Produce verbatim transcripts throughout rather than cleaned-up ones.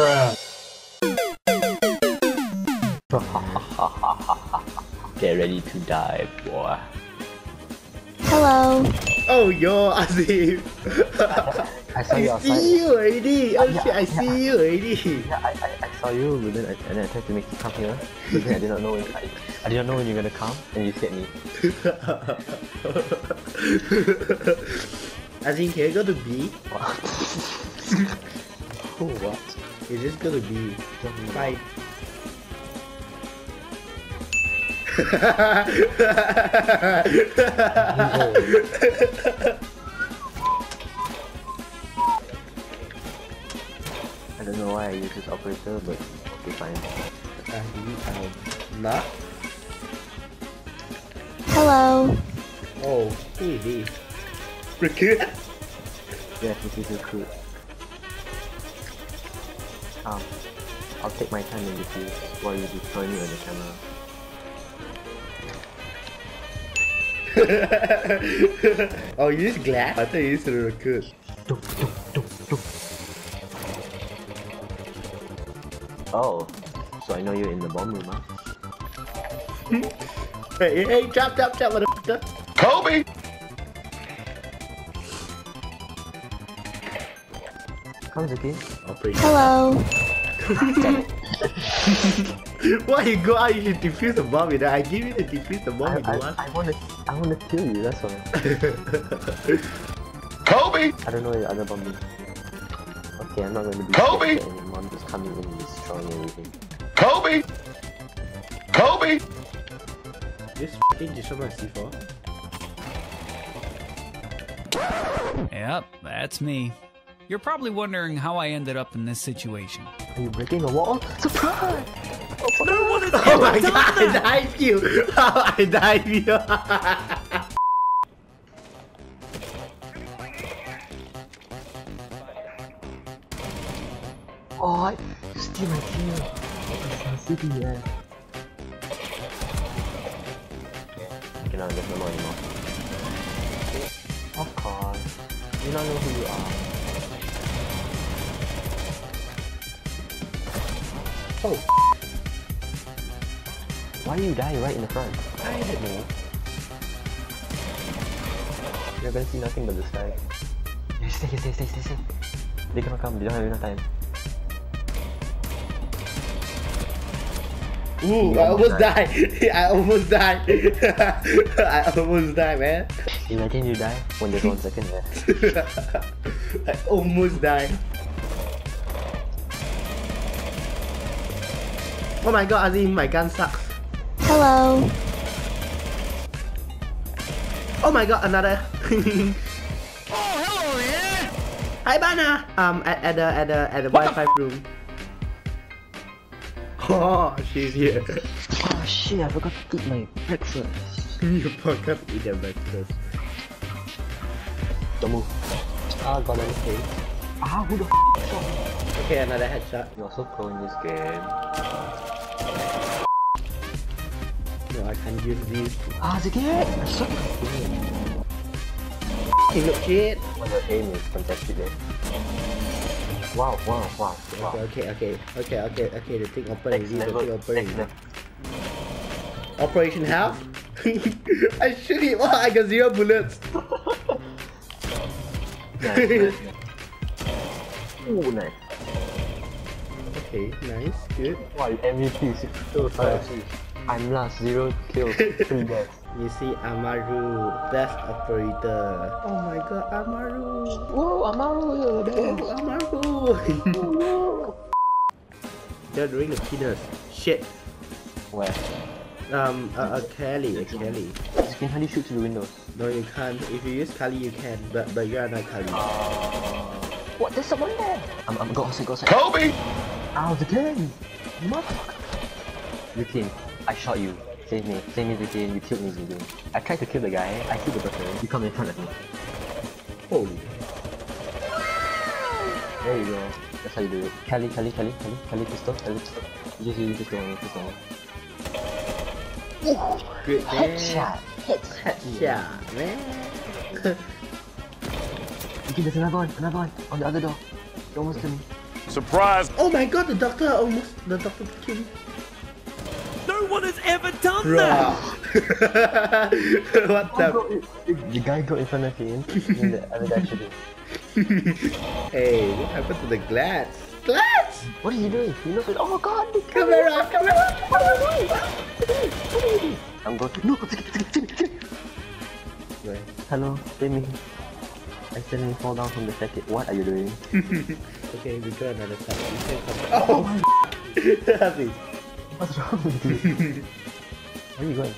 bruh. Get ready to die, boy. Hello. Oh, yo, Azim. I saw you I outside. see you already. Oh, yeah, shit, I yeah, see I, you already. Yeah, I, I, I saw you, but then I, and then I tried to make you come here. But then I did not know when I, I did not know when you were gonna come, and you scared me. Azim, can you go to B? What? Oh, what? You just go to B. Bye. I don't know why I use this operator, but okay, fine. Uh, nah. Hello. Oh, who is this? Recruit? Yes, this is recruit. Um, I'll take my time in with you while you destroy me on the camera. Oh, you use glass? I thought you used to recruit. Oh, so I know you're in the bomb room, huh? Hey, hey, drop, drop, drop, motherfucker! Kobe! Come, Zhikin. Hello! Why you go out? You should defuse the bomb. You know? I give you the defuse the bomb. I, I, I wanna, I wanna kill you. That's why. Kobe! I don't know the other bomb. Okay, I'm not gonna be Kobe. Anymore. I'm just coming in and destroying everything. Kobe! Kobe! This fucking destroyed my C four. Yep, that's me. You're probably wondering how I ended up in this situation. Are you breaking the wall? Surprise! Oh, no one is oh my god, that. I dive you! Oh, I dive you! Oh, you steal my team. It's so silly, man. I cannot get no more anymore. Of course. You don't know who you are. Oh, why do you die right in the front? I don't know. You're gonna see nothing but the sky. You stay, you stay, stay, stay, stay. They cannot come. They don't have enough time. Ooh, I almost died. I almost died. I almost died, man. Imagine you die when there's one second left. I almost died. Oh my god, Azim, my gun sucks. Hello. Oh my god, another. Oh, hello, yeah. Hi, Bana. Um, at, at the at the at the Wi-Fi room. Oh, she's here. Oh shit, I forgot to eat my breakfast. You forgot to eat your breakfast. Don't move. Ah, got another thing. Ah, who the f shot? Okay, another headshot. You're so pro in this game. No, I can't use these. Ah, oh, Zhikin! I'm so good. F***ing look shit! Well, your aim is fantastic there. Wow, wow, wow, wow. Okay, okay, okay, okay, okay, the thing operating, the thing operating. Operation half? I shoot him! Wow, I got zero bullets! Nice, nice. Ooh, nice. Okay, nice, good. Wow, M V P, six two five. I'm last, zero kills, three deaths. You see Amaru, best operator. Oh my god, Amaru! Whoa, Amaru, you're the best! Oh, Amaru! They're doing the penis. Shit. Where? Um, a, a Kali, a Kali. You can hardly shoot through the windows. No, you can't. If you use Kali, you can, but but you're not Kali. Oh. What? There's someone there! I'm, I'm going to go outside. Kobe! Out again! Motherfucker! You can. I shot you. Save me. Save me Zhikin. You killed me Zhikin. I tried to kill the guy. I see the person. You come in front of me. Holy. There you go. That's how you do it. Kali, Kali, Kali, Kali, Kali pistol, Kali pistol. You just use pistol, pistol. Ooh, good headshot. Headshot. Headshot, man. Zhikin, there's another one. Another one. On the other door. You almost killed me. Surprise! Oh my god, the doctor almost the doctor killed me. No one has ever done Bruh. that! What the f- The guy got in front of him and the other guy should Hey, what happened to the glass? Glass! What are you doing? You look at oh my god, the camera! Camera! What am I doing? What are you doing? What are you doing? I'm going to- No! Hello, save me. I suddenly fall down from the second. What are you doing? Okay, we got another time. Oh my god! What's wrong with you? Where are you going?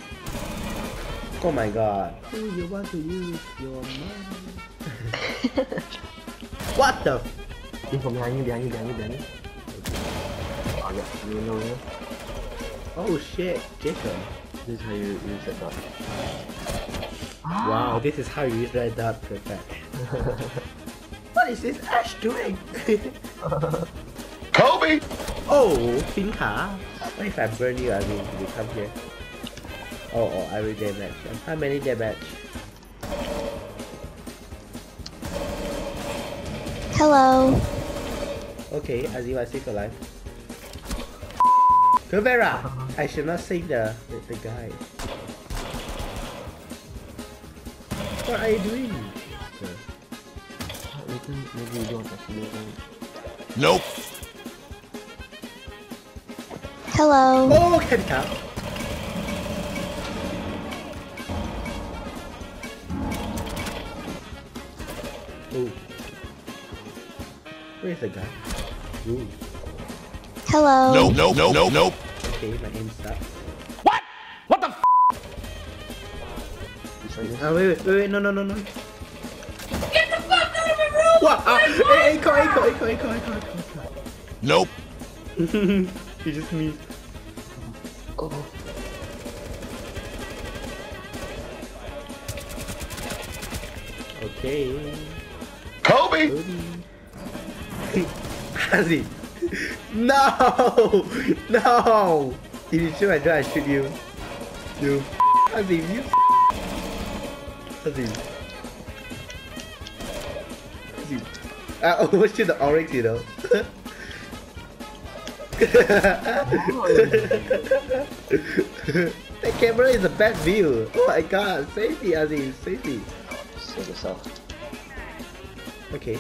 Oh my god. Do you want to use your money? What the f- You're from behind you, behind you, behind you, behind you. Oh yeah, you know me. Oh shit, Jacob. This is how you use that dot. Wow, this is how you use that dot, perfect. What is this Ash doing? Kobe! Oh, Finca! What if I burn you, I mean, you come here? Oh, oh, I will damage. How many damage? Hello. Okay, Azim, I saved your life. Rivera! I should not save the, the, the guy. What are you doing? Maybe you don't actually. Nope! Hello. Oh, can come. Oh, where's the guy? Ooh. Hello. No, no, no, no, no. Okay, my aim sucks. What? What the? F oh wait, wait, wait, wait, no, no, no, no. Get the fuck out of my room! What? Uh, hey, echo, echo, echo, echo, echo, echo. Nope. He just me. Oh. Okay. Kobe. Azim. No, no. You should have tried to shoot you. You. Azim, you. Azim. Azim. I overshot the Oryx, you know. That camera is the best view. Oh my god, safety Azim, safety. Save yourself. Okay.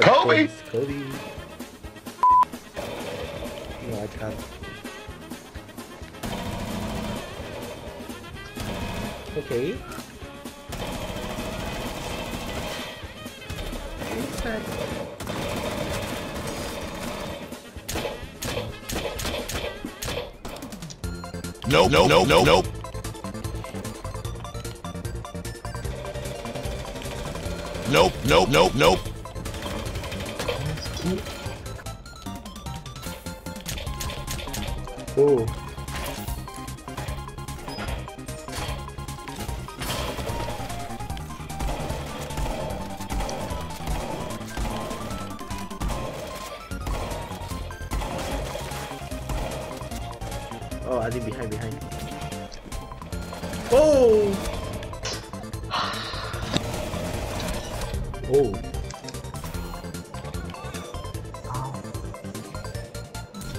Kobe! Kobe. No, I can't. Okay. Inside. Nope, nope, nope, nope, nope. Nope, nope, nope, nope. Oh. Oh, I think behind, behind. Oh! Oh.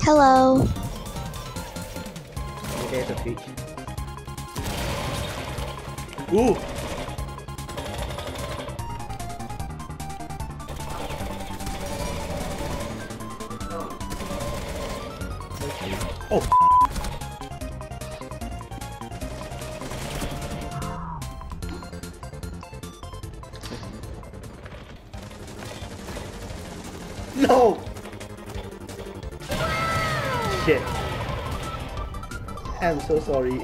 Hello. Okay, there's a peach. Ooh! Oh, f***! No! Shit. I'm so sorry.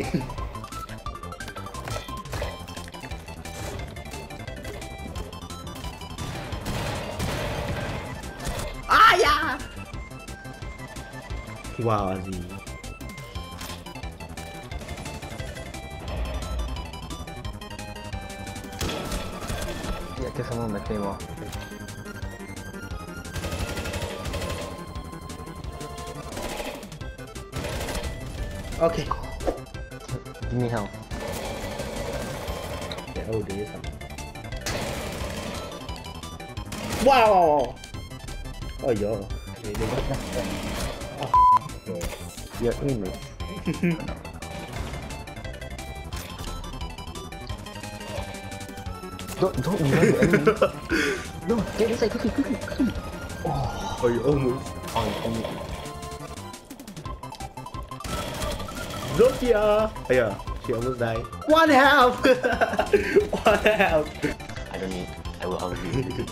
Ah, yeah! Wow, Azim. Yeah, get someone on the table. Okay. Give me help. Yeah, oh, do you something? Wow! Oh, yo. me, they got nothing. Oh, f***. Yeah, Umu. Don't, don't remember. No, get inside, quickly, quickly, quickly. Oh, oh, you almost. Oh, almost. Zofia! Oh yeah, she almost died. One health! One health! I don't need. I will always need. You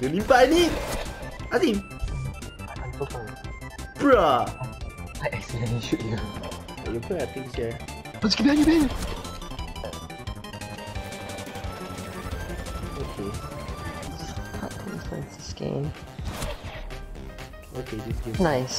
don't need, but I need! Azim! I'm so sorry. Bruh! I accidentally shoot you. You put our things here. Let's get behind you, behind you! Okay. Hard to influence this game. Okay, this game. Nice.